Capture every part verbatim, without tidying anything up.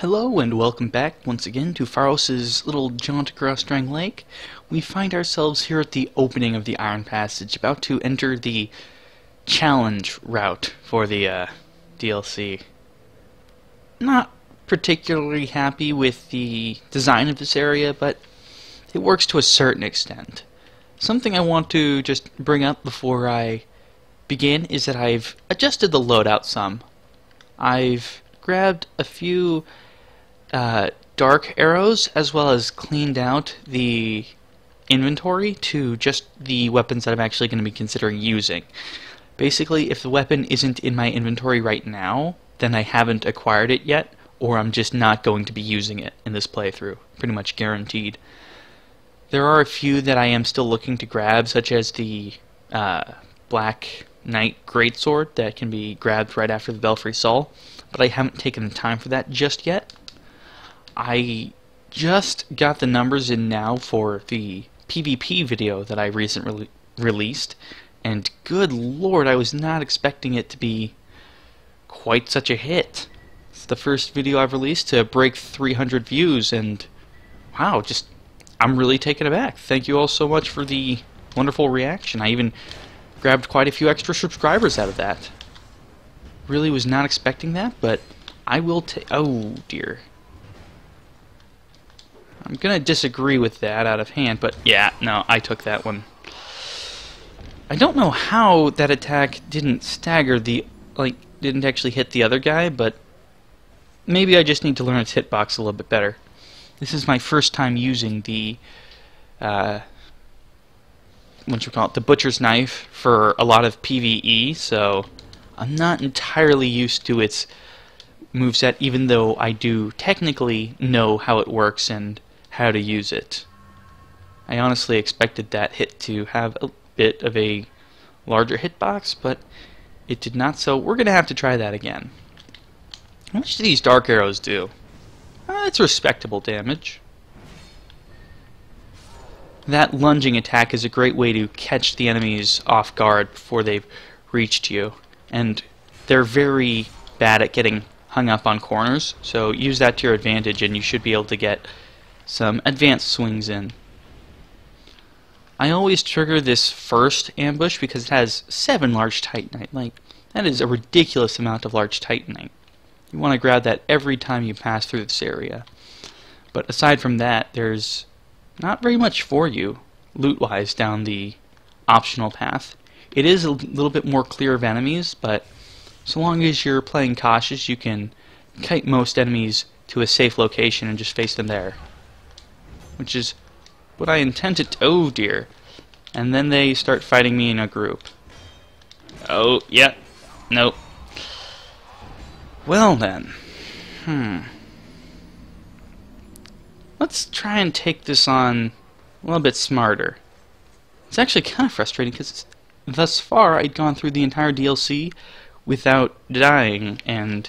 Hello and welcome back once again to Pharros' little jaunt across Drang Lake. We find ourselves here at the opening of the Iron Passage, about to enter the challenge route for the uh, D L C. Not particularly happy with the design of this area, but it works to a certain extent. Something I want to just bring up before I begin is that I've adjusted the loadout some. I've grabbed a few Uh, dark arrows, as well as cleaned out the inventory to just the weapons that I'm actually going to be considering using. Basically, if the weapon isn't in my inventory right now, then I haven't acquired it yet, or I'm just not going to be using it in this playthrough. Pretty much guaranteed. There are a few that I am still looking to grab, such as the uh, Black Knight Greatsword that can be grabbed right after the Belfry Sol, but I haven't taken the time for that just yet. I just got the numbers in now for the PvP video that I recently released, and good lord, I was not expecting it to be quite such a hit. It's the first video I've released to break three hundred views, and wow, just I'm really taken aback. Thank you all so much for the wonderful reaction. I even grabbed quite a few extra subscribers out of that. Really was not expecting that, but I will take. Oh dear. I'm gonna disagree with that out of hand, but yeah, no, I took that one. I don't know how that attack didn't stagger the, like, didn't actually hit the other guy, but maybe I just need to learn its hitbox a little bit better. This is my first time using the, uh, what you call it, the butcher's knife for a lot of PvE, so I'm not entirely used to its moveset, even though I do technically know how it works and how to use it. I honestly expected that hit to have a bit of a larger hitbox, but it did not, so we're gonna have to try that again. How much do these dark arrows do? Uh, it's respectable damage. That lunging attack is a great way to catch the enemies off guard before they've reached you, and they're very bad at getting hung up on corners, so use that to your advantage and you should be able to get some advanced swings in. I always trigger this first ambush because it has seven large titanite. Like, that is a ridiculous amount of large titanite. You want to grab that every time you pass through this area. But aside from that, there's not very much for you loot-wise down the optional path. It is a little bit more clear of enemies, but so long as you're playing cautious, you can kite most enemies to a safe location and just face them there. Which is what I intended to. Oh dear. And then they start fighting me in a group. Oh, yeah. Nope. Well then. Hmm. Let's try and take this on a little bit smarter. It's actually kind of frustrating because thus far I'd gone through the entire D L C without dying, and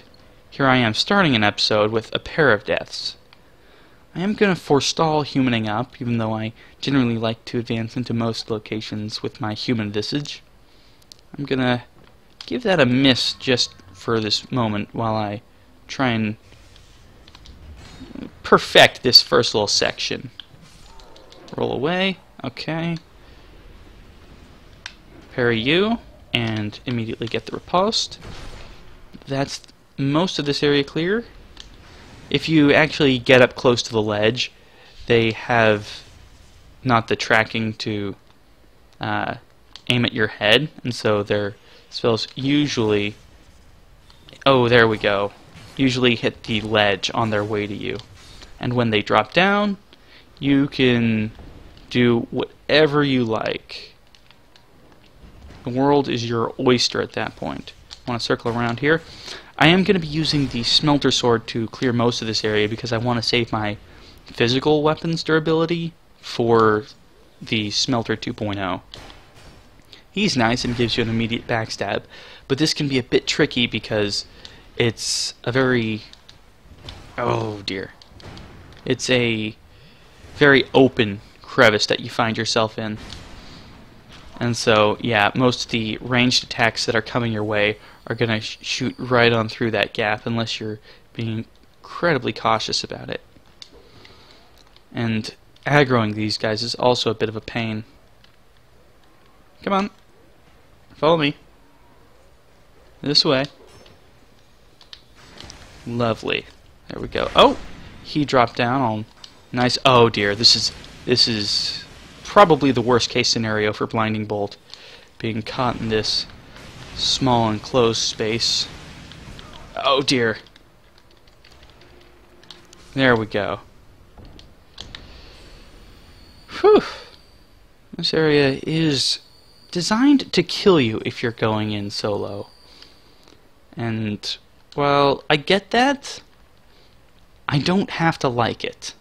here I am starting an episode with a pair of deaths. I am going to forestall humaning up, even though I generally like to advance into most locations with my human visage. I'm going to give that a miss just for this moment while I try and perfect this first little section. Roll away, okay. Parry you, and immediately get the repulsed. That's most of this area clear. If you actually get up close to the ledge, they have not the tracking to uh, aim at your head, and so their spells usually, oh there we go, usually hit the ledge on their way to you. And when they drop down, you can do whatever you like. The world is your oyster at that point. I want to circle around here. I am going to be using the smelter sword to clear most of this area because I want to save my physical weapons durability for the smelter two point oh. He's nice and gives you an immediate backstab, but this can be a bit tricky because it's a very... oh dear. It's a very open crevice that you find yourself in. And so, yeah, most of the ranged attacks that are coming your way are going to sh shoot right on through that gap unless you're being incredibly cautious about it. And aggroing these guys is also a bit of a pain. Come on. Follow me. This way. Lovely. There we go. Oh! He dropped down on nice. Oh dear, this is this is probably the worst case scenario for Blinding Bolt. Being caught in this small enclosed space. Oh dear. There we go. Whew. This area is designed to kill you if you're going in solo. And, well, I get that. I don't have to like it.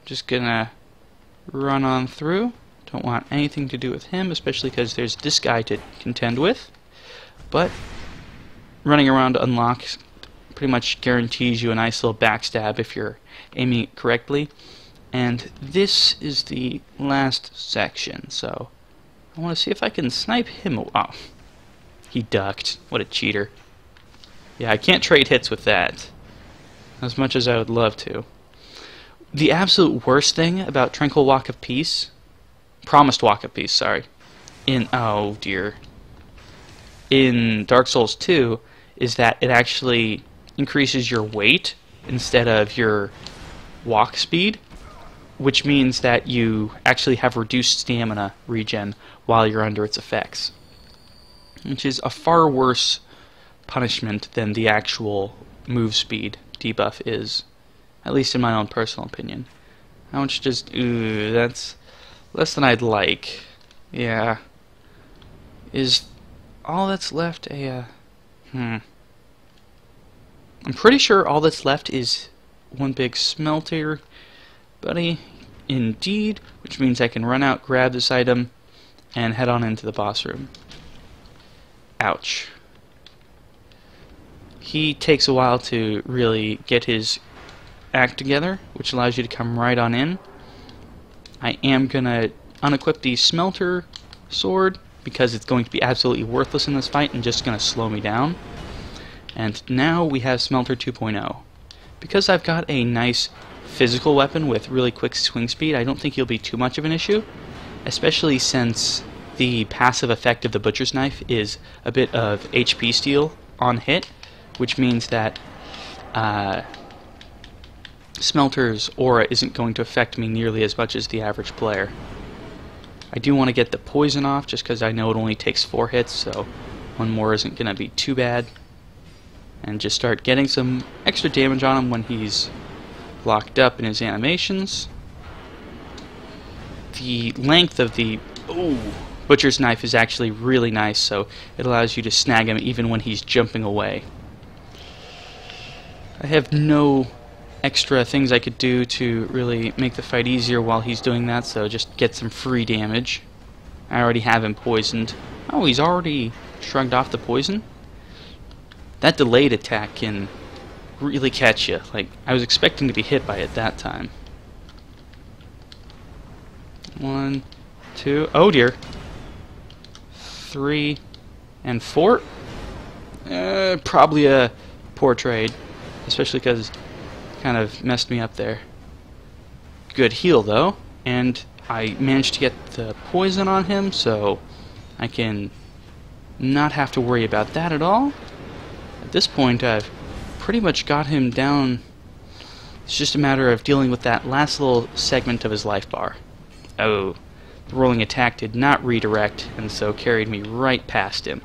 I'm just gonna run on through. Don't want anything to do with him, especially because there's this guy to contend with. But running around to unlock pretty much guarantees you a nice little backstab if you're aiming it correctly. And this is the last section, so I want to see if I can snipe him. Oh, he ducked. What a cheater. Yeah, I can't trade hits with that, as much as I would love to. The absolute worst thing about Tranquil Walk of Peace, Promised Walk of Peace, sorry, in, oh dear, in Dark Souls two, is that it actually increases your weight instead of your walk speed, which means that you actually have reduced stamina regen while you're under its effects, which is a far worse punishment than the actual move speed debuff is, at least in my own personal opinion. I want you to just, ooh, that's less than I'd like. Yeah. Is all that's left a, uh, hmm. I'm pretty sure all that's left is one big smelter buddy, indeed, which means I can run out, grab this item, and head on into the boss room. Ouch. He takes a while to really get his act together, which allows you to come right on in. I am going to unequip the Smelter sword, because it's going to be absolutely worthless in this fight and just going to slow me down. And now we have Smelter two point oh. Because I've got a nice physical weapon with really quick swing speed, I don't think he'll be too much of an issue, especially since the passive effect of the butcher's knife is a bit of H P steal on hit, which means that uh, Smelter's aura isn't going to affect me nearly as much as the average player. I do want to get the poison off just because I know it only takes four hits, so one more isn't going to be too bad, and just start getting some extra damage on him when he's locked up in his animations. The length of the ooh, butcher's knife is actually really nice, so it allows you to snag him even when he's jumping away. I have no extra things I could do to really make the fight easier while he's doing that, so just get some free damage. I already have him poisoned. Oh, he's already shrugged off the poison? That delayed attack can really catch you. Like, I was expecting to be hit by it that time. One, two, oh dear. Three, and four? Uh, probably a poor trade, especially because it kind of messed me up there. Good heal, though, and I managed to get the poison on him, so I can not have to worry about that at all. At this point, I've pretty much got him down. It's just a matter of dealing with that last little segment of his life bar. Oh, the rolling attack did not redirect, and so carried me right past him.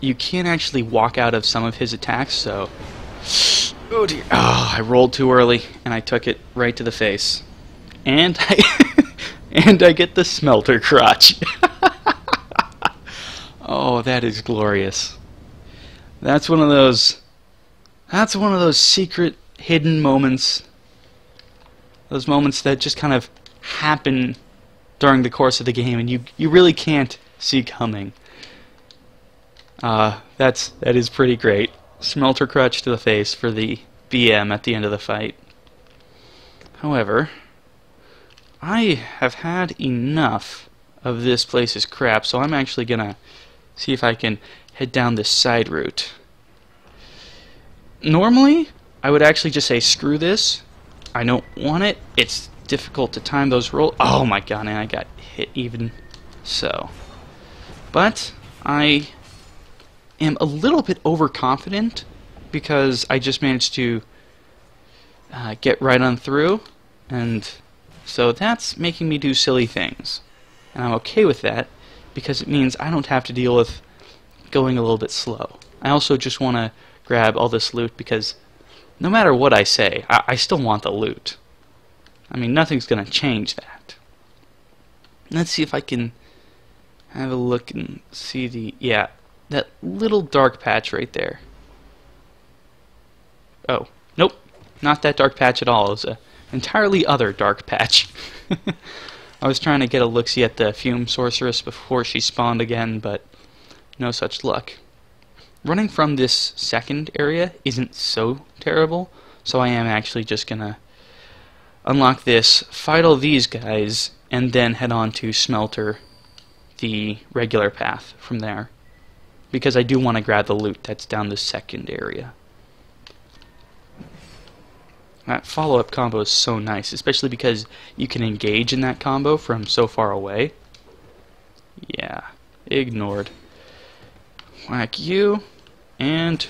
You can't actually walk out of some of his attacks, so oh dear. Oh, I rolled too early, and I took it right to the face. And I and I get the smelter crotch. Oh, that is glorious. That's one of those that's one of those secret hidden moments. Those moments that just kind of happen during the course of the game and you you really can't see coming. Uh that's that is pretty great. Smelter crutch to the face for the B M at the end of the fight. However, I have had enough of this place's crap, so I'm actually gonna see if I can head down this side route. Normally, I would actually just say, screw this. I don't want it. It's difficult to time those rolls. Oh my god, and I got hit even so. But I am a little bit overconfident because I just managed to uh, get right on through, and so that's making me do silly things. And I'm okay with that because it means I don't have to deal with going a little bit slow. I also just want to grab all this loot because no matter what I say, I, I still want the loot. I mean, nothing's going to change that. Let's see if I can have a look and see the... yeah, that little dark patch right there. Oh, nope, not that dark patch at all. It was an entirely other dark patch. I was trying to get a look-see at the Fume Sorceress before she spawned again, but no such luck. Running from this second area isn't so terrible, so I am actually just going to unlock this, fight all these guys, and then head on to Smelter, the regular path from there, because I do want to grab the loot that's down the second area. That follow-up combo is so nice, especially because you can engage in that combo from so far away. Yeah, ignored. Whack you, and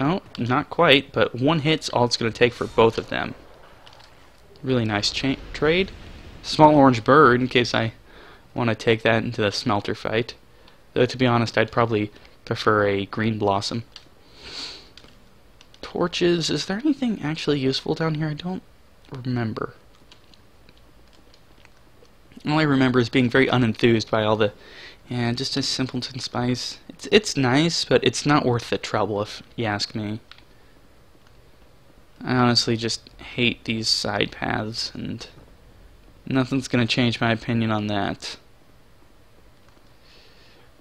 oh, not quite, but one hit's all it's going to take for both of them. Really nice cha trade. Small orange bird in case I want to take that into the Smelter fight. Though to be honest, I'd probably prefer a green blossom. Torches. Is there anything actually useful down here? I don't remember. All I remember is being very unenthused by all the... yeah, just a simpleton spice. It's, it's nice, but it's not worth the trouble if you ask me. I honestly just hate these side paths, and nothing's going to change my opinion on that.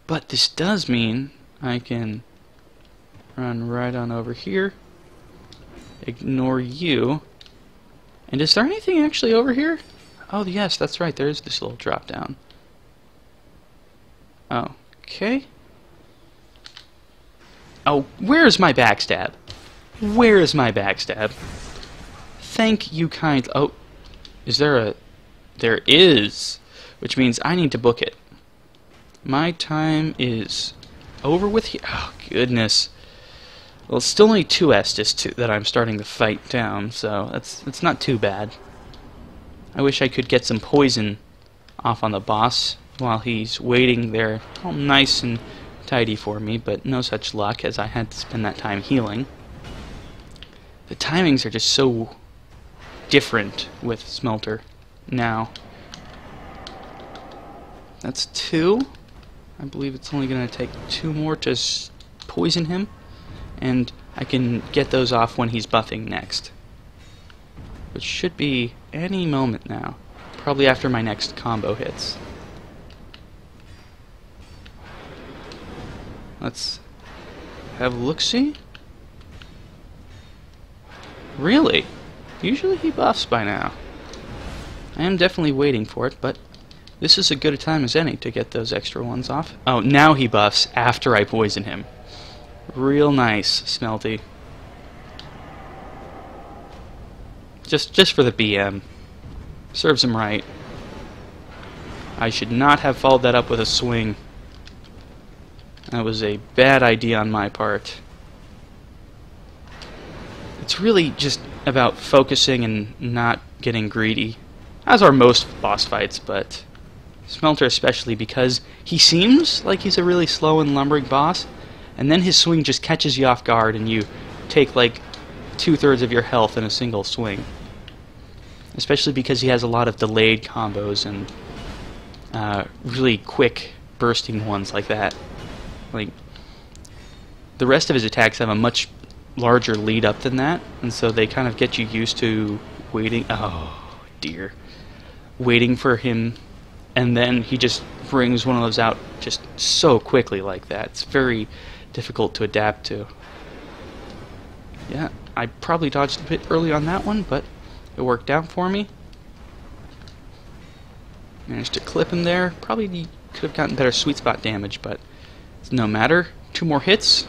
But this does mean I can run right on over here, ignore you, and is there anything actually over here? Oh yes, that's right, there is this little drop down. Oh, okay. Oh, where is my backstab? Where is my backstab? Thank you kind... oh, is there a... there is, which means I need to book it. My time is over with here. Oh, goodness. Well, it's still only two Estus to, that I'm starting to fight down, so that's, that's not too bad. I wish I could get some poison off on the boss while he's waiting there all nice and tidy for me, but no such luck as I had to spend that time healing. The timings are just so different with Smelter now. That's two. I believe it's only going to take two more to s poison him, and I can get those off when he's buffing next, which should be any moment now, probably after my next combo hits. Let's have a look-see. Really? Usually he buffs by now. I am definitely waiting for it, but this is as good a time as any to get those extra ones off. Oh, now he buffs after I poison him. Real nice, Smelty. Just, just for the B M. Serves him right. I should not have followed that up with a swing. That was a bad idea on my part. It's really just about focusing and not getting greedy, as are most boss fights, but Smelter especially, because he seems like he's a really slow and lumbering boss, and then his swing just catches you off guard and you take like two-thirds of your health in a single swing. Especially because he has a lot of delayed combos and uh, really quick bursting ones like that. Like, the rest of his attacks have a much larger lead up than that, and so they kind of get you used to waiting. Oh dear, waiting for him, and then he just brings one of those out just so quickly like that. It's very difficult to adapt to. Yeah, I probably dodged a bit early on that one, but it worked out for me. Managed to clip him there. Probably could have gotten better sweet spot damage, but no matter, Two more hits.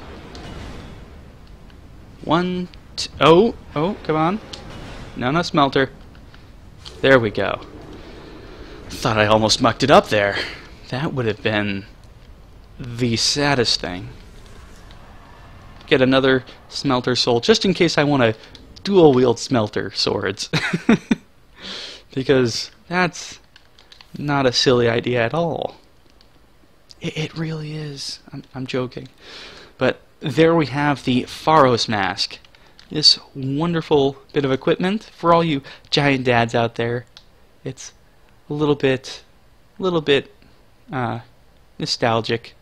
One, t oh, oh, come on. No, no, Smelter. There we go. Thought I almost mucked it up there. That would have been the saddest thing. Get another Smelter Soul, just in case I want to dual-wield Smelter Swords. Because that's not a silly idea at all. It, it really is. I'm, I'm joking. But there we have the Pharros mask. This wonderful bit of equipment for all you giant dads out there. It's a little bit, a little bit uh, nostalgic.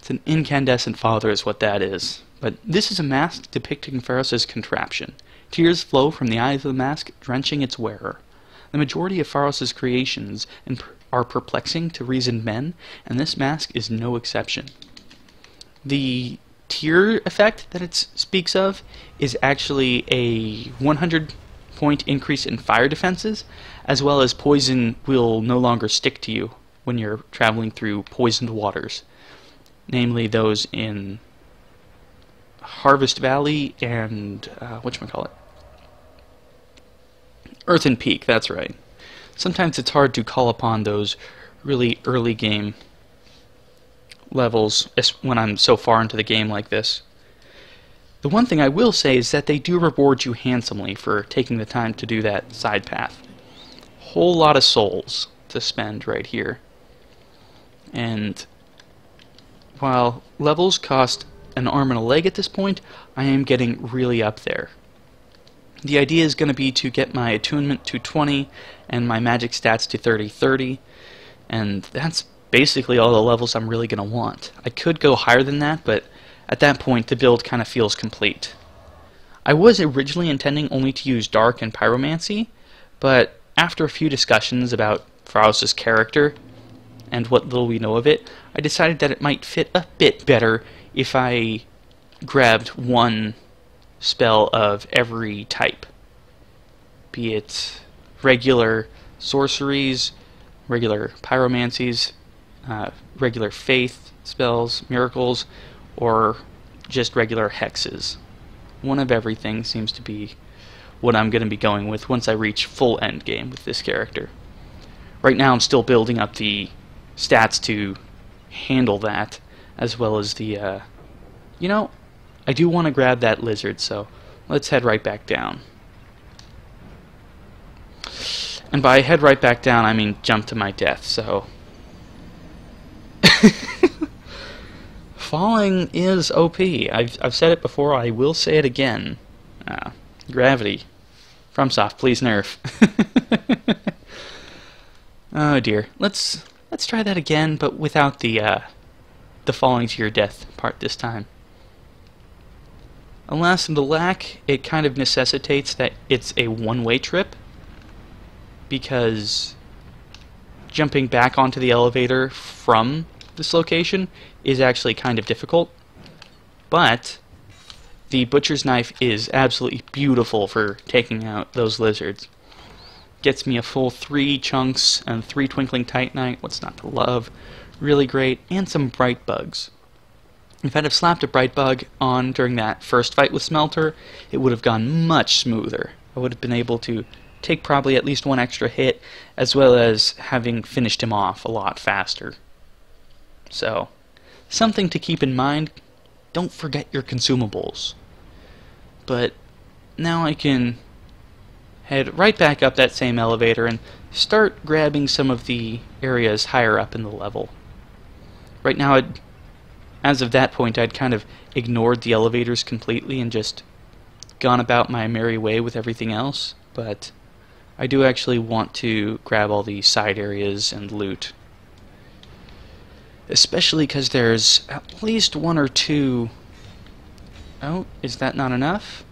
It's an incandescent father is what that is. But this is a mask depicting Pharros' contraption. Tears flow from the eyes of the mask, drenching its wearer. The majority of Pharros' creations are perplexing to reasoned men, and this mask is no exception. The tear effect that it speaks of is actually a one hundred point increase in fire defenses, as well as poison will no longer stick to you when you're traveling through poisoned waters, namely those in Harvest Valley and uh, whatchamacallit? Earthen Peak, that's right. Sometimes it's hard to call upon those really early game levels when I'm so far into the game like this. The one thing I will say is that they do reward you handsomely for taking the time to do that side path. Whole lot of souls to spend right here. And while levels cost an arm and a leg at this point, I am getting really up there. The idea is going to be to get my attunement to twenty and my magic stats to thirty thirty, and that's basically all the levels I'm really going to want. I could go higher than that, but at that point the build kind of feels complete. I was originally intending only to use Dark and Pyromancy, but after a few discussions about Pharros' character and what little we know of it, I decided that it might fit a bit better if I grabbed one spell of every type, be it regular sorceries, regular pyromancies, uh, regular faith spells, miracles, or just regular hexes. One of everything seems to be what I'm going to be going with once I reach full end game with this character. Right now I'm still building up the stats to handle that, as well as the, uh, you know, I do want to grab that lizard, so let's head right back down. And by head right back down, I mean jump to my death, so... Falling is O P. I've, I've said it before, I will say it again. Uh, gravity. FromSoft, please nerf. Oh dear. Let's, let's try that again, but without the, uh... the falling to your death part this time. Alas and the lack, it kind of necessitates that it's a one-way trip, because jumping back onto the elevator from this location is actually kind of difficult, but the butcher's knife is absolutely beautiful for taking out those lizards. Gets me a full three chunks and three twinkling titanite, what's not to love. Really great, and some bright bugs. If I'd have slapped a bright bug on during that first fight with Smelter, it would have gone much smoother. I would have been able to take probably at least one extra hit, as well as having finished him off a lot faster. So, something to keep in mind, don't forget your consumables. But now I can head right back up that same elevator and start grabbing some of the areas higher up in the level. Right now, I'd, as of that point, I'd kind of ignored the elevators completely and just gone about my merry way with everything else, but I do actually want to grab all the side areas and loot. Especially because there's at least one or two... Oh, is that not enough?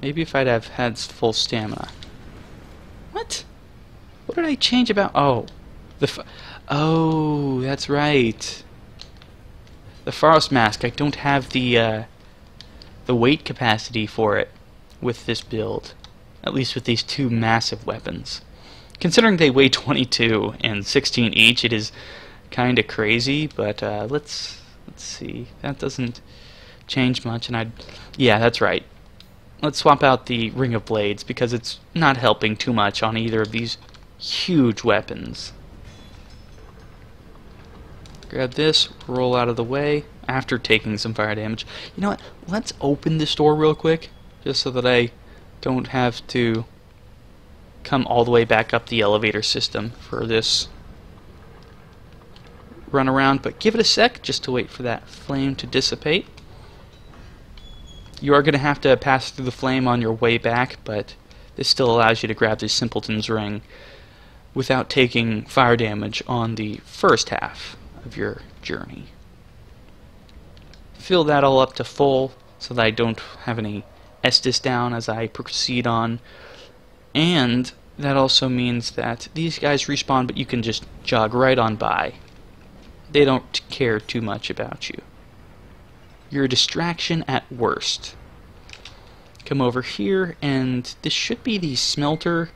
Maybe if I'd have had full stamina. What? What did I change about... Oh. The f oh, that's right. The Pharros mask. I don't have the uh, the weight capacity for it with this build. At least with these two massive weapons. Considering they weigh twenty-two and sixteen each, it is kind of crazy, but uh, let's Let's see. That doesn't change much, and I'd... yeah, that's right. Let's swap out the Ring of Blades, because it's not helping too much on either of these huge weapons. Grab this, roll out of the way, after taking some fire damage. You know what? Let's open this door real quick, just so that I don't have to come all the way back up the elevator system for this run around. But give it a sec, just to wait for that flame to dissipate. You are going to have to pass through the flame on your way back, but this still allows you to grab the Simpleton's Ring without taking fire damage on the first half of your journey. Fill that all up to full so that I don't have any Estus down as I proceed on, and that also means that these guys respawn, but you can just jog right on by. They don't care too much about you. You're a distraction at worst. Come over here, and this should be the Smelter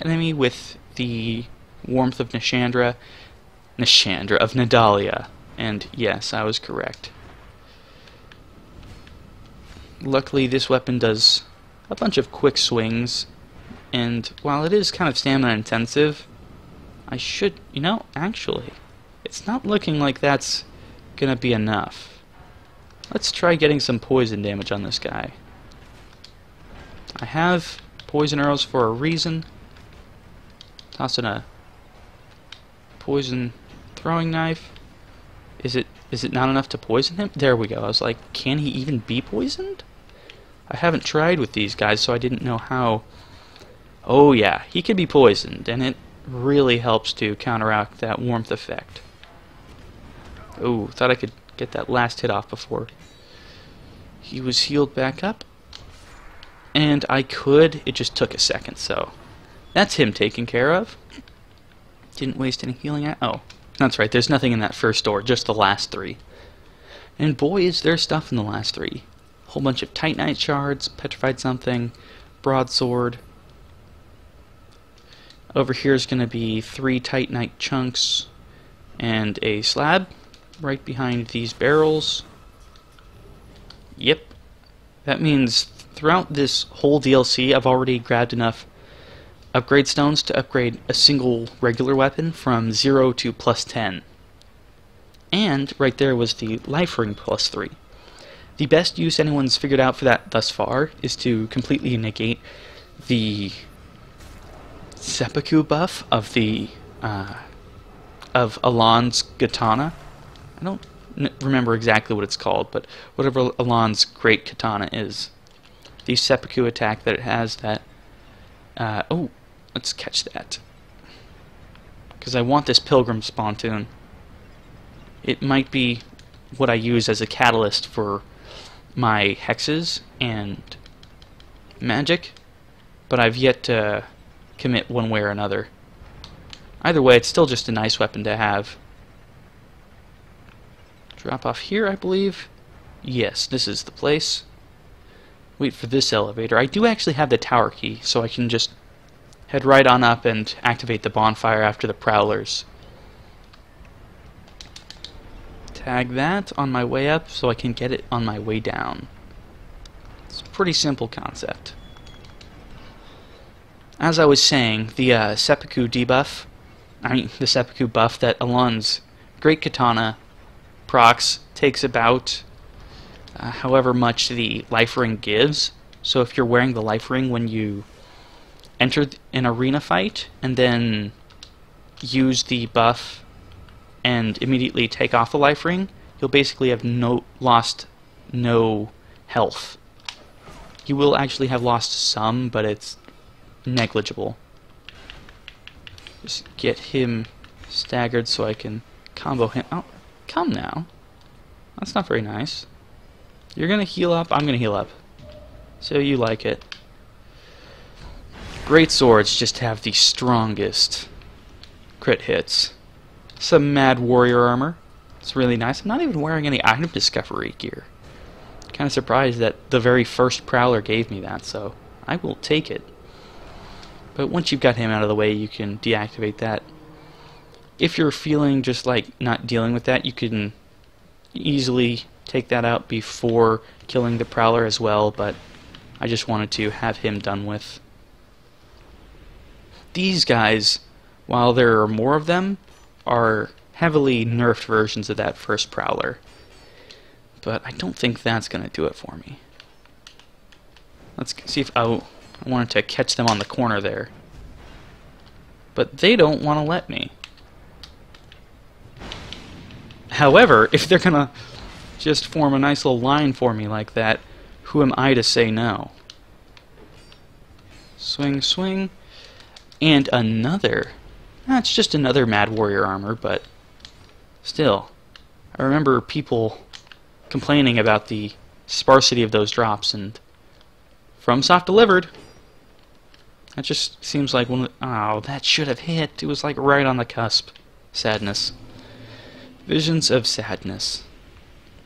enemy with the Warmth of Nishandra Nishandra of Nadalia. And yes, I was correct. Luckily, this weapon does a bunch of quick swings, and while it is kind of stamina intensive, I should, you know, actually, it's not looking like that's gonna be enough. Let's try getting some poison damage on this guy. I have poison arrows for a reason. Toss in a poison throwing knife. Is it is it not enough to poison him? There we go. I was like, can he even be poisoned? I haven't tried with these guys, so I didn't know how. Oh yeah, he can be poisoned, and it really helps to counteract that warmth effect. Ooh, thought I could get that last hit off before he was healed back up. And I could, it just took a second, so that's him taken care of. Didn't waste any healing at oh. That's right, there's nothing in that first door, just the last three. And boy, is there stuff in the last three. Whole bunch of titanite shards, petrified something, broadsword. Over here is going to be three titanite chunks and a slab right behind these barrels. Yep. That means throughout this whole D L C, I've already grabbed enough upgrade stones to upgrade a single regular weapon from zero to plus ten. And right there was the life ring plus three. The best use anyone's figured out for that thus far is to completely negate the seppuku buff of the uh, of Alonne's Katana. I don't n remember exactly what it's called, but whatever Alonne's Great Katana is, the seppuku attack that it has that. Uh, oh, let's catch that, because I want this pilgrim spontoon. It might be what I use as a catalyst for my hexes and magic, but I've yet to commit one way or another. Either way, it's still just a nice weapon to have. Drop off here, I believe. Yes, this is the place. Wait for this elevator. I do actually have the tower key, so I can just head right on up and activate the bonfire after the prowlers. Tag that on my way up so I can get it on my way down. It's a pretty simple concept. As I was saying, the uh, seppuku debuff, I mean the seppuku buff that Alonne's Great Katana procs takes about Uh, however much the life ring gives. So if you're wearing the life ring when you enter an arena fight and then use the buff and immediately take off the life ring, you'll basically have no lost no health. You will actually have lost some, but it's negligible. Just get him staggered so I can combo him. Oh, come now. That's not very nice. You're going to heal up, I'm going to heal up. So you like it. Great swords just have the strongest crit hits. Some Mad Warrior armor. It's really nice. I'm not even wearing any item discovery gear. Kind of surprised that the very first Prowler gave me that, so I will take it. But once you've got him out of the way, you can deactivate that. If you're feeling just like not dealing with that, you can easily take that out before killing the Prowler as well, but I just wanted to have him done with. These guys, while there are more of them, are heavily nerfed versions of that first Prowler. But I don't think that's going to do it for me. Let's see if... Oh, I wanted to catch them on the corner there. But they don't want to let me. However, if they're going to just form a nice little line for me like that, who am I to say no? Swing, swing. And another. That's just another Mad Warrior armor, but still. I remember people complaining about the sparsity of those drops, and FromSoft delivered. That just seems like one of the, oh, that should have hit. It was like right on the cusp. Sadness. Visions of sadness.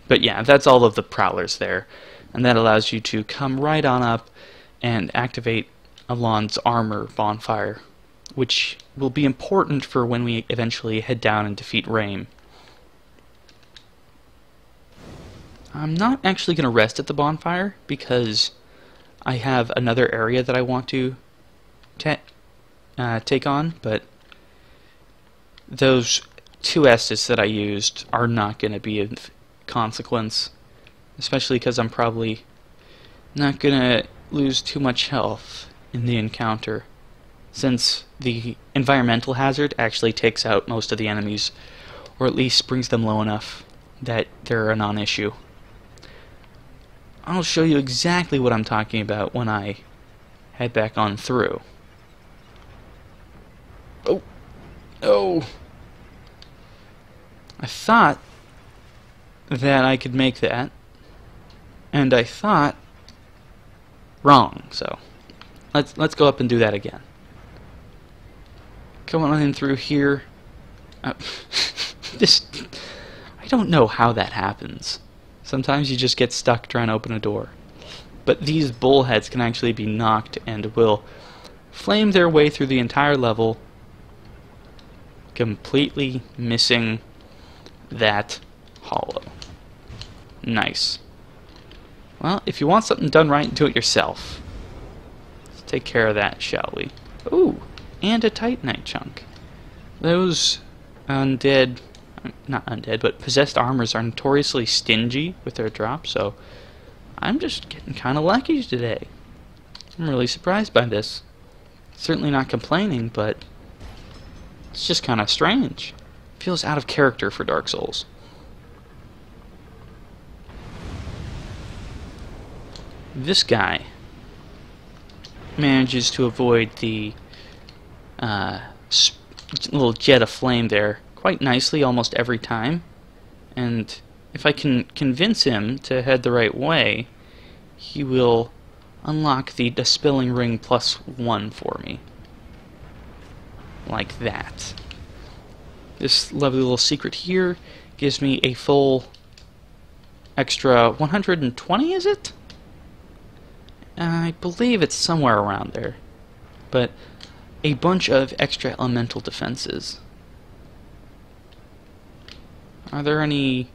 But yeah, that's all of the Prowlers there. And that allows you to come right on up and activate Alonne's armor bonfire, which will be important for when we eventually head down and defeat Raime. I'm not actually going to rest at the bonfire because I have another area that I want to ta uh, take on, but those two Estus that I used are not going to be of consequence, especially because I'm probably not going to lose too much health in the encounter, since the environmental hazard actually takes out most of the enemies, or at least brings them low enough that they're a non-issue. I'll show you exactly what I'm talking about when I head back on through. Oh! Oh! I thought that I could make that, and I thought wrong, so let's let's go up and do that again. Come on in through here. Uh, this, I don't know how that happens. Sometimes you just get stuck trying to open a door. But these bullheads can actually be knocked and will flame their way through the entire level, completely missing that hollow. Nice. Well, if you want something done right, do it yourself. Let's take care of that, shall we? Ooh, and a titanite chunk. Those undead... not undead, but possessed armors are notoriously stingy with their drop, so I'm just getting kind of lucky today. I'm really surprised by this. Certainly not complaining, but it's just kind of strange. Feels out of character for Dark Souls. This guy manages to avoid the uh, little jet of flame there quite nicely almost every time, and if I can convince him to head the right way, he will unlock the Dispelling Ring plus one for me. Like that. This lovely little secret here gives me a full extra one hundred twenty, is it? I believe it's somewhere around there, but a bunch of extra elemental defenses. Are there any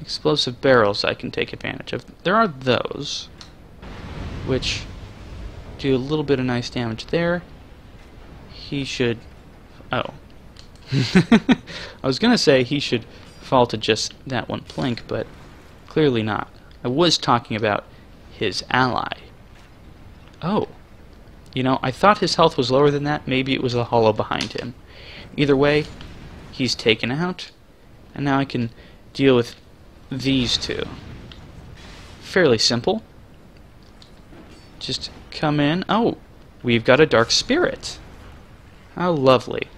explosive barrels I can take advantage of? There are those, which do a little bit of nice damage there. He should... oh. I was going to say he should fall to just that one plank, but clearly not. I was talking about his ally. Oh. You know, I thought his health was lower than that. Maybe it was the hollow behind him. Either way, he's taken out. And now I can deal with these two. Fairly simple. Just come in. Oh, we've got a dark spirit. How lovely.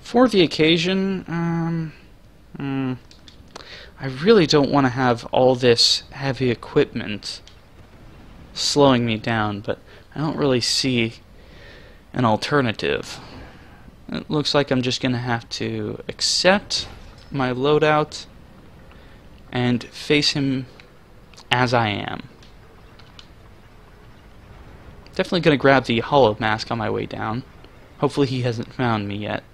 For the occasion, um, mm, I really don't want to have all this heavy equipment slowing me down, but I don't really see an alternative. It looks like I'm just going to have to accept my loadout and face him as I am. Definitely going to grab the hollow mask on my way down. Hopefully he hasn't found me yet.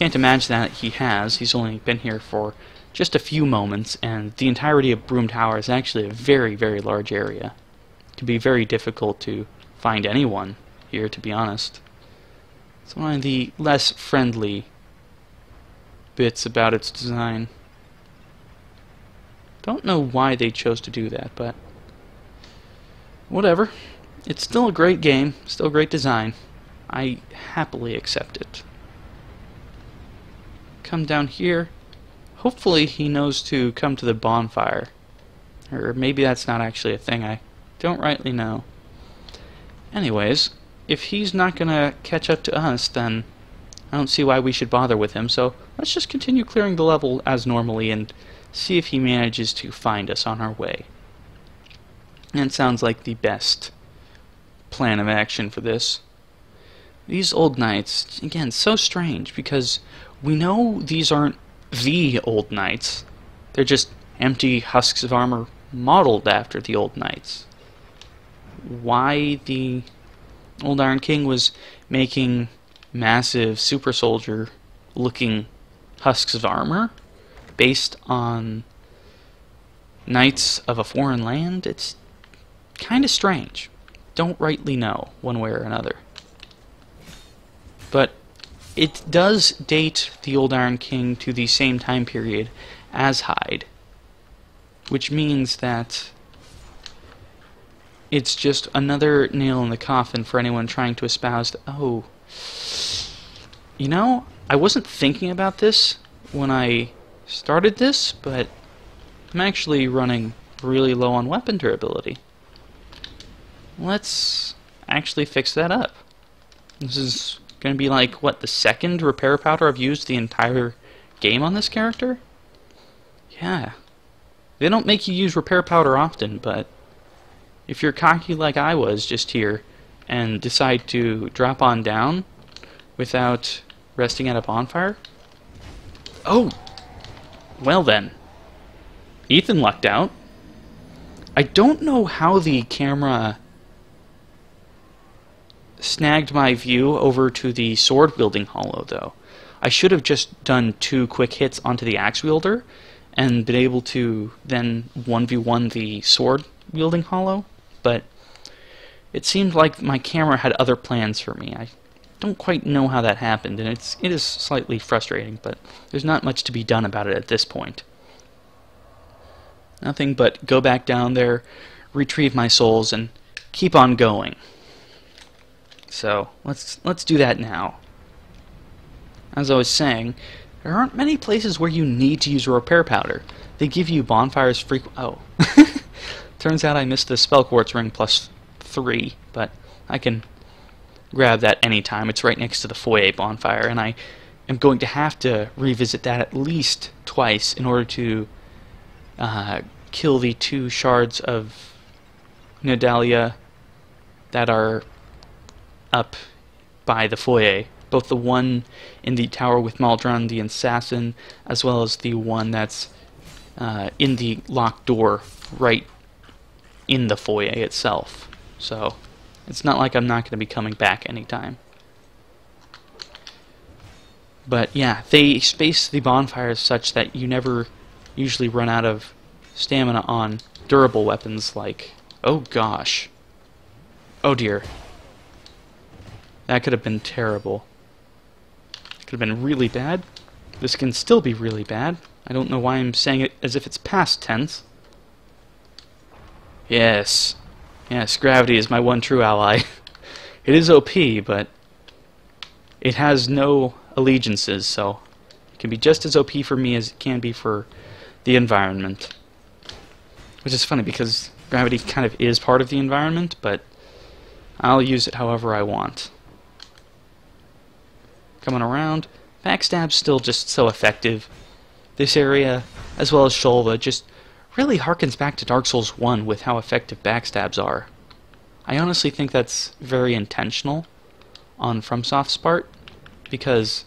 can't imagine that he has. He's only been here for just a few moments, and the entirety of Broom Tower is actually a very, very large area. It can be very difficult to find anyone here, to be honest. It's one of the less friendly bits about its design. Don't know why they chose to do that, but whatever. It's still a great game, still a great design. I happily accept it. Come down here. Hopefully he knows to come to the bonfire. Or maybe that's not actually a thing. I don't rightly know. Anyways, if he's not going to catch up to us, then I don't see why we should bother with him. So let's just continue clearing the level as normally and see if he manages to find us on our way. And sounds like the best plan of action for this. These old knights, again, so strange, because we know these aren't the old knights. They're just empty husks of armor modeled after the old knights. Why the old Iron King was making massive super soldier looking husks of armor based on knights of a foreign land, it's kind of strange. Don't rightly know one way or another. But it does date the old Iron King to the same time period as Hyde, which means that it's just another nail in the coffin for anyone trying to espouse the, oh, you know, I wasn't thinking about this when I started this, but I'm actually running really low on weapon durability. Let's actually fix that up. This is going to be like, what, the second repair powder I've used the entire game on this character? Yeah. They don't make you use repair powder often, but if you're cocky like I was just here and decide to drop on down without resting at a bonfire... Oh! Well then. Ethan lucked out. I don't know how the camera snagged my view over to the sword wielding hollow, though. I should have just done two quick hits onto the axe wielder and been able to then one v one the sword wielding hollow, but it seemed like my camera had other plans for me. I don't quite know how that happened, and it's it is slightly frustrating, but there's not much to be done about it at this point. Nothing but go back down there, retrieve my souls, and keep on going. So let's let's do that now. As I was saying, there aren't many places where you need to use a repair powder. They give you bonfires frequent. Oh, turns out I missed the spell quartz ring plus three, but I can grab that anytime. It's right next to the foyer bonfire, and I am going to have to revisit that at least twice in order to uh, kill the two shards of Nadalia that are up by the foyer, both the one in the tower with Maldron the assassin, as well as the one that's uh, in the locked door right in the foyer itself. So it's not like I'm not going to be coming back anytime. But yeah, they space the bonfires such that you never usually run out of stamina on durable weapons like... Oh gosh. Oh dear. That could have been terrible. It could have been really bad. This can still be really bad. I don't know why I'm saying it as if it's past tense. Yes. Yes, gravity is my one true ally. It is O P, but it has no allegiances, so it can be just as O P for me as it can be for the environment. Which is funny, because gravity kind of is part of the environment, but I'll use it however I want. Coming around. Backstab's still just so effective. This area, as well as Sholva, just really harkens back to Dark Souls one with how effective backstabs are. I honestly think that's very intentional on FromSoft's part, because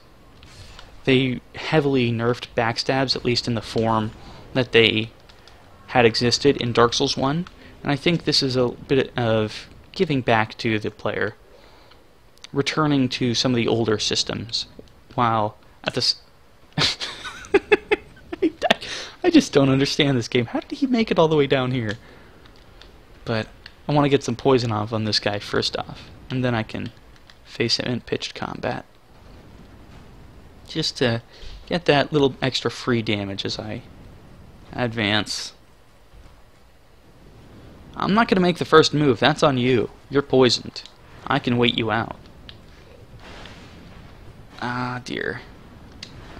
they heavily nerfed backstabs, at least in the form that they had existed in Dark Souls one, and I think this is a bit of giving back to the player, returning to some of the older systems, while at this. I just don't understand this game. How did he make it all the way down here? But I want to get some poison off on this guy first off, and then I can face him in pitched combat, just to get that little extra free damage as I advance. I'm not going to make the first move. That's on you. You're poisoned. I can wait you out. Ah, dear.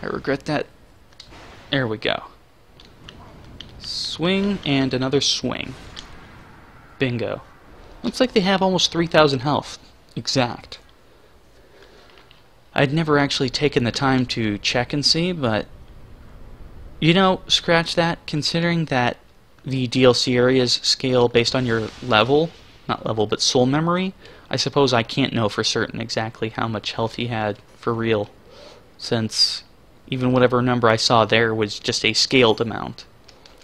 I regret that. There we go. Swing and another swing. Bingo. Looks like they have almost three thousand health. Exact. I'd never actually taken the time to check and see, but... You know, scratch that, considering that the D L C areas scale based on your level, not level, but soul memory, I suppose I can't know for certain exactly how much health he had for real, since even whatever number I saw there was just a scaled amount.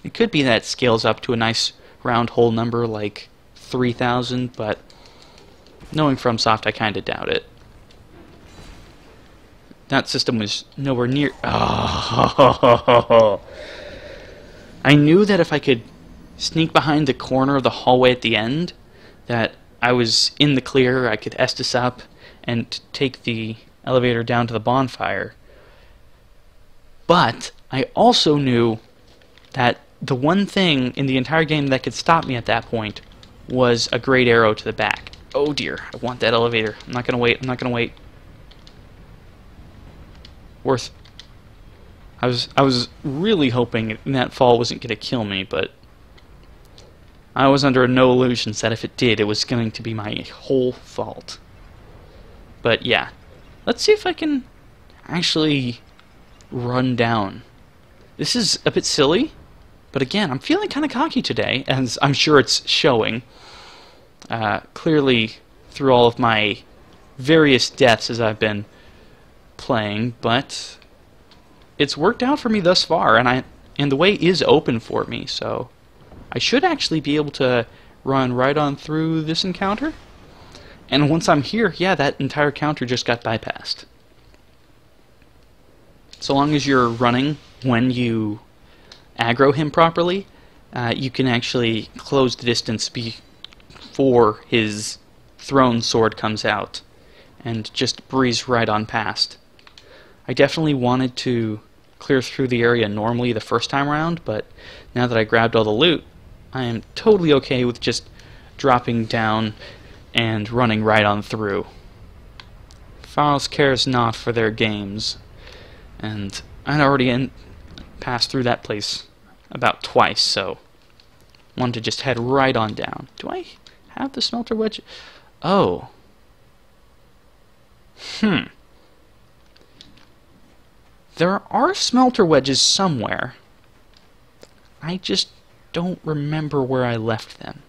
It could be that it scales up to a nice round whole number like three thousand, but knowing FromSoft, I kinda doubt it. That system was nowhere near... Oh. I knew that if I could sneak behind the corner of the hallway at the end, that I was in the clear, I could Estus up, and take the elevator down to the bonfire. But I also knew that the one thing in the entire game that could stop me at that point was a great arrow to the back. Oh dear, I want that elevator. I'm not gonna wait, I'm not gonna wait. Worth. I was I was really hoping that fall wasn't going to kill me, but I was under no illusions that if it did, it was going to be my whole fault. But yeah, let's see if I can actually run down. This is a bit silly, but again, I'm feeling kind of cocky today, as I'm sure it's showing uh, clearly through all of my various deaths as I've been playing, but it's worked out for me thus far, and I and the way is open for me, so I should actually be able to run right on through this encounter. And once I'm here, yeah, that entire counter just got bypassed. So long as you're running when you aggro him properly, uh, you can actually close the distance before his thrown sword comes out and just breeze right on past. I definitely wanted to clear through the area normally the first time around, but now that I grabbed all the loot, I am totally okay with just dropping down and running right on through. Pharros cares not for their games, and I'd already in passed through that place about twice, so wanted to just head right on down. Do I have the smelter wedge? Oh. Hmm. There are smelter wedges somewhere. I just don't remember where I left them.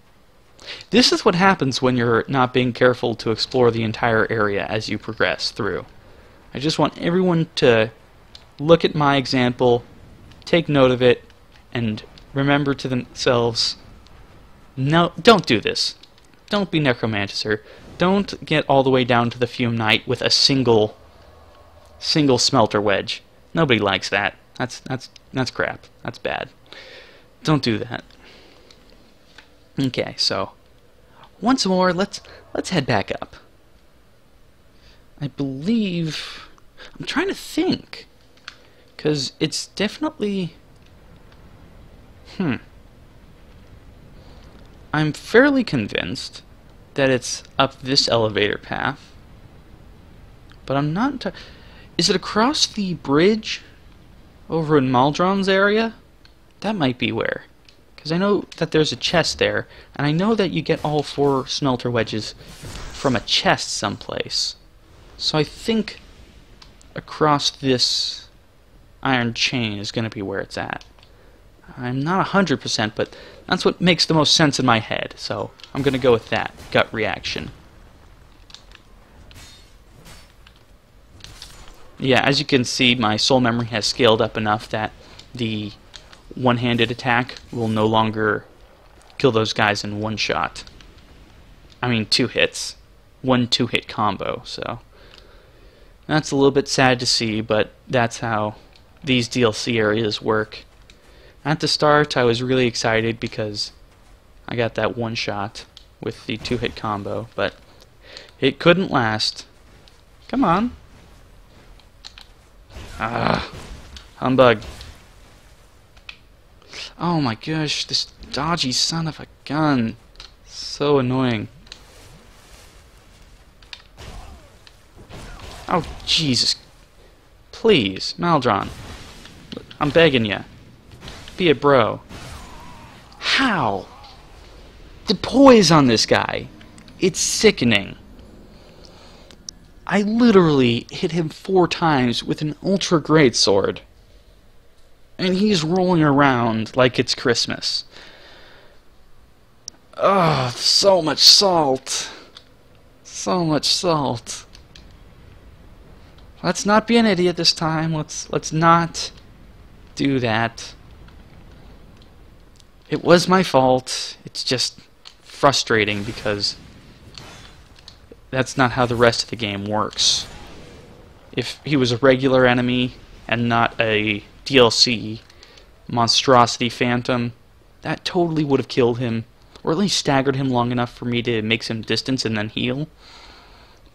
This is what happens when you're not being careful to explore the entire area as you progress through. I just want everyone to look at my example, take note of it, and remember to themselves, no, don't do this. Don't be Necromancer. Don't get all the way down to the Fume Knight with a single single smelter wedge. Nobody likes that. That's that's that's crap. That's bad. Don't do that. Okay, so once more, let's let's head back up. I believe I'm trying to think, because it's definitely hmm. I'm fairly convinced that it's up this elevator path, but I'm not. Is it across the bridge over in Maldron's area? That might be where. Because I know that there's a chest there, and I know that you get all four smelter wedges from a chest someplace. So I think across this iron chain is going to be where it's at. I'm not one hundred percent, but that's what makes the most sense in my head, so I'm going to go with that gut reaction. Yeah, as you can see, my soul memory has scaled up enough that the one-handed attack will no longer kill those guys in one shot. I mean, two hits. One two-hit combo, so... That's a little bit sad to see, but that's how these D L C areas work. At the start, I was really excited because I got that one shot with the two-hit combo, but it couldn't last. Come on. Ah, humbug. Oh my gosh, this dodgy son of a gun. So annoying. Oh, Jesus. Please, Maldron. I'm begging you. Be a bro. How? The poise on this guy. It's sickening. I literally hit him four times with an ultra great sword. And he's rolling around like it's Christmas. Ugh, so much salt. So much salt. Let's not be an idiot this time. Let's let's not do that. It was my fault. It's just frustrating because that's not how the rest of the game works. If he was a regular enemy and not a D L C monstrosity phantom, that totally would have killed him, or at least staggered him long enough for me to make some distance and then heal.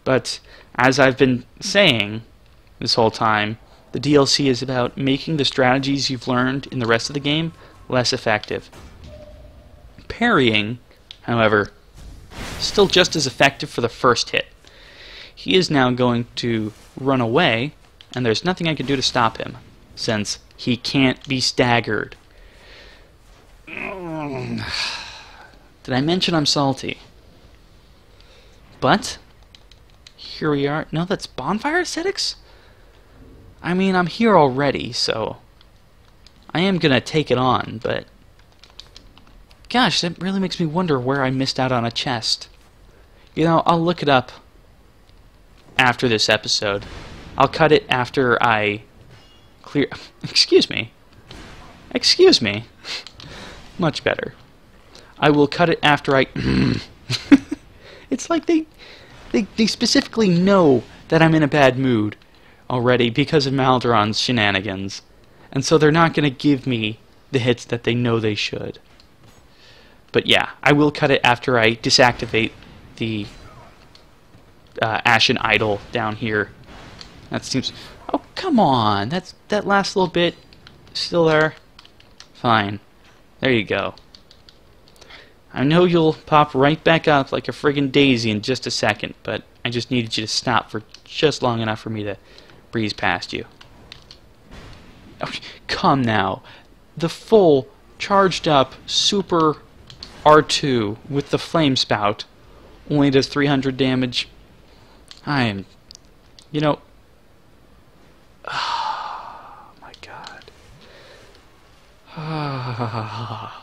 But as I've been saying this whole time, the D L C is about making the strategies you've learned in the rest of the game less effective. Parrying, however, is still just as effective for the first hit. He is now going to run away, and there's nothing I can do to stop him, since he can't be staggered. Did I mention I'm salty? But here we are. No, that's bonfire aesthetics? I mean, I'm here already, so I am gonna take it on, but gosh, that really makes me wonder where I missed out on a chest. You know, I'll look it up after this episode. I'll cut it after I clear... Excuse me. Excuse me. Much better. I will cut it after I... It's like they... They, they specifically know that I'm in a bad mood already because of Maldoron's shenanigans. And so they're not going to give me the hits that they know they should. But yeah, I will cut it after I disactivate the uh, Ashen Idol down here. That seems... Oh, come on! That's, that last little bit still there. Fine. There you go. I know you'll pop right back up like a friggin' daisy in just a second, but I just needed you to stop for just long enough for me to breeze past you. Oh, come now. The full, charged up, super R two with the flame spout only does three hundred damage. I am... You know... Oh, my God. Ah... Oh.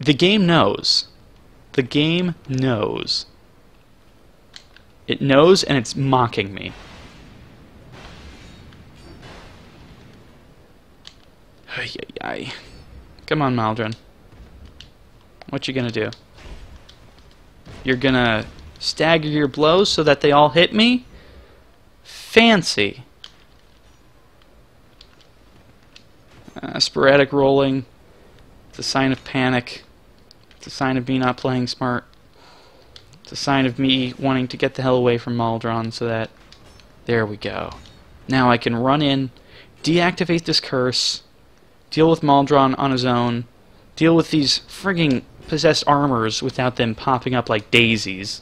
The game knows. The game knows. It knows, and it's mocking me. Ay, ay, ay. Come on, Maldron. What you gonna do? You're gonna stagger your blows so that they all hit me? Fancy. Uh, sporadic rolling. It's a sign of panic. It's a sign of me not playing smart. It's a sign of me wanting to get the hell away from Maldron so that... There we go. Now I can run in, deactivate this curse, deal with Maldron on his own, deal with these frigging possessed armors without them popping up like daisies.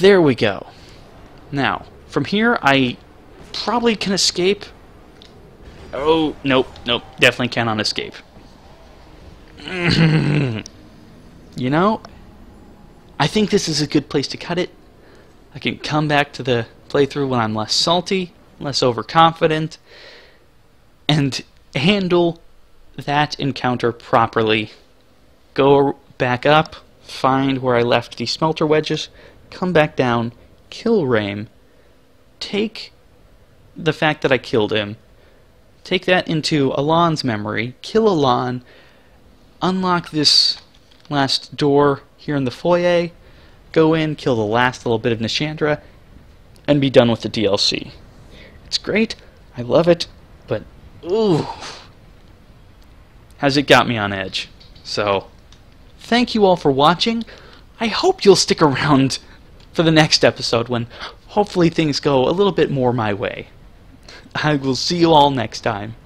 There we go. Now, from here I probably can escape... Oh, nope, nope, definitely cannot escape. You know, I think this is a good place to cut it. I can come back to the playthrough when I'm less salty, less overconfident, and handle that encounter properly. Go back up, find where I left the smelter wedges, come back down, kill Raime, take the fact that I killed him, take that into Alonne's memory, kill Alonne, unlock this last door here in the foyer, go in, kill the last little bit of Nishandra, and be done with the D L C. It's great, I love it, but ooh, has it got me on edge. So, thank you all for watching. I hope you'll stick around for the next episode when hopefully things go a little bit more my way. I will see you all next time.